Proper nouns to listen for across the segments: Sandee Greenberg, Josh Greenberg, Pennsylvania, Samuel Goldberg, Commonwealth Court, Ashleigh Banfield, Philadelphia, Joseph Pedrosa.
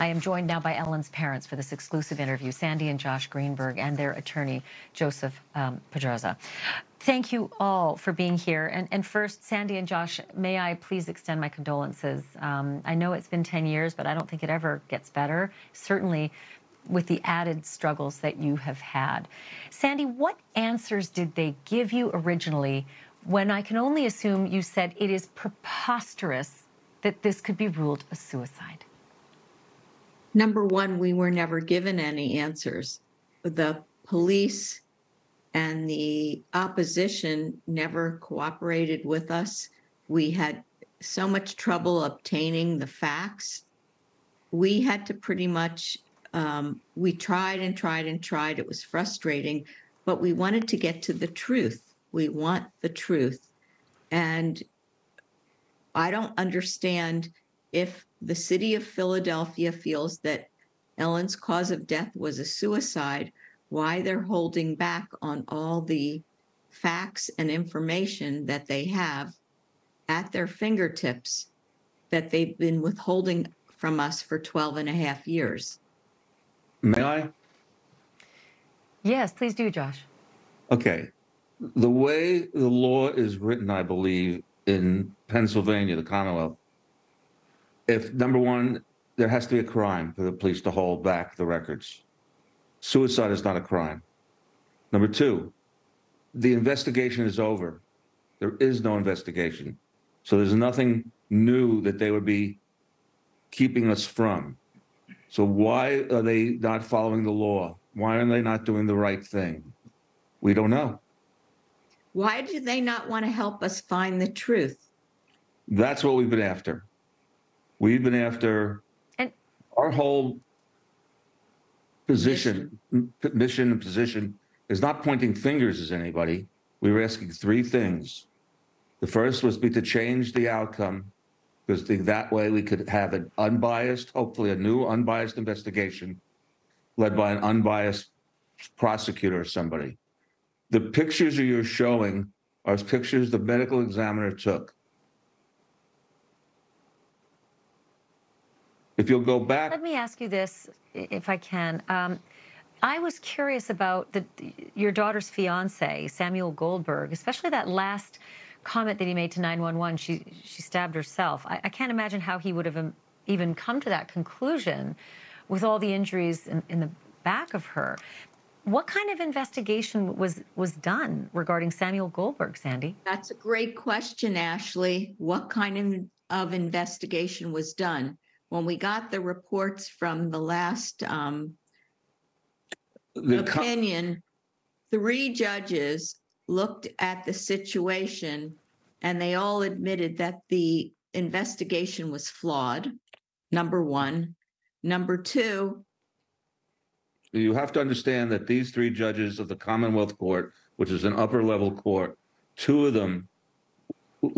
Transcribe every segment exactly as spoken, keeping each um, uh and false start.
I am joined now by Ellen's parents for this exclusive interview, Sandee and Josh Greenberg, and their attorney, Joseph um, Pedrosa. Thank you all for being here. And, and first, Sandee and Josh, may I please extend my condolences? Um, I know it's been ten years, but I don't think it ever gets better, certainly with the added struggles that you have had. Sandee, what answers did they give you originally when I can only assume you said it is preposterous that this could be ruled a suicide? Number one, we were never given any answers. The police and the opposition never cooperated with us. We had so much trouble obtaining the facts. We had to pretty much, um, we tried and tried and tried. It was frustrating, but we wanted to get to the truth. We want the truth. And I don't understand if the city of Philadelphia feels that Ellen's cause of death was a suicide, why they're holding back on all the facts and information that they have at their fingertips that they've been withholding from us for twelve and a half years. May I? Yes, please do, Josh. Okay. The way the law is written, I believe, in Pennsylvania, the Commonwealth, if, number one, there has to be a crime for the police to hold back the records. Suicide is not a crime. Number two, the investigation is over. There is no investigation. So there's nothing new that they would be keeping us from. So why are they not following the law? Why are they not doing the right thing? We don't know. Why do they not want to help us find the truth? That's what we've been after. We've been after and our whole position, mission. mission and position is not pointing fingers at anybody. We were asking three things. The first was be to change the outcome, because that way we could have an unbiased, hopefully a new unbiased investigation led by an unbiased prosecutor or somebody. The pictures that you're showing are pictures the medical examiner took. If you'll go back. Let me ask you this, if I can. Um, I was curious about the, your daughter's fiance, Samuel Goldberg, especially that last comment that he made to nine one one. She, she stabbed herself. I, I can't imagine how he would have even come to that conclusion with all the injuries in, in the back of her. What kind of investigation was, was done regarding Samuel Goldberg, Sandee? That's a great question, Ashleigh. What kind of investigation was done? When we got the reports from the last um, the opinion, three judges looked at the situation and they all admitted that the investigation was flawed, number one. Number two, you have to understand that these three judges of the Commonwealth Court, which is an upper-level court, two of them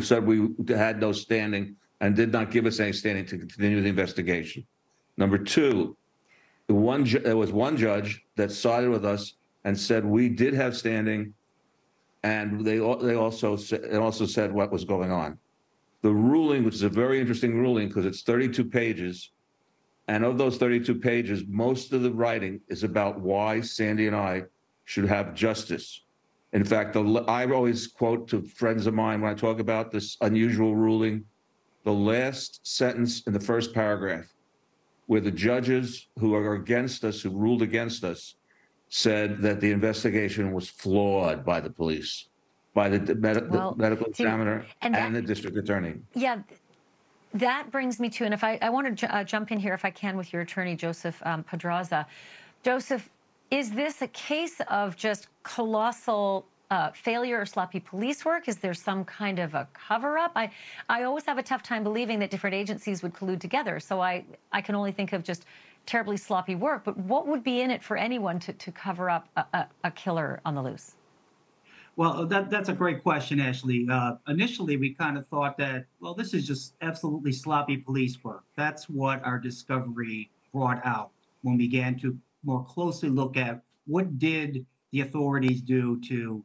said we had no standing and did not give us any standing to continue the investigation. Number two, the one there was one judge that sided with us and said we did have standing, and they they also they also said what was going on. The ruling, which is a very interesting ruling because it's thirty-two pages. And of those thirty-two pages, most of the writing is about why Sandee and I should have justice. In fact, the, I always quote to friends of mine when I talk about this unusual ruling, the last sentence in the first paragraph, where the judges who are against us, who ruled against us, said that the investigation was flawed by the police, by the, med well, the medical examiner see, and, and the district attorney. Yeah. That brings me to, and if I, I want to uh, jump in here, if I can, with your attorney, Joseph um, Pedrosa. Joseph, is this a case of just colossal uh, failure or sloppy police work? Is there some kind of a cover-up? I, I always have a tough time believing that different agencies would collude together, so I, I can only think of just terribly sloppy work. But what would be in it for anyone to, to cover up a, a, a killer on the loose? Well, that, that's a great question, Ashleigh. Uh, initially, we kind of thought that, well, this is just absolutely sloppy police work. That's what our discovery brought out when we began to more closely look at what did the authorities do to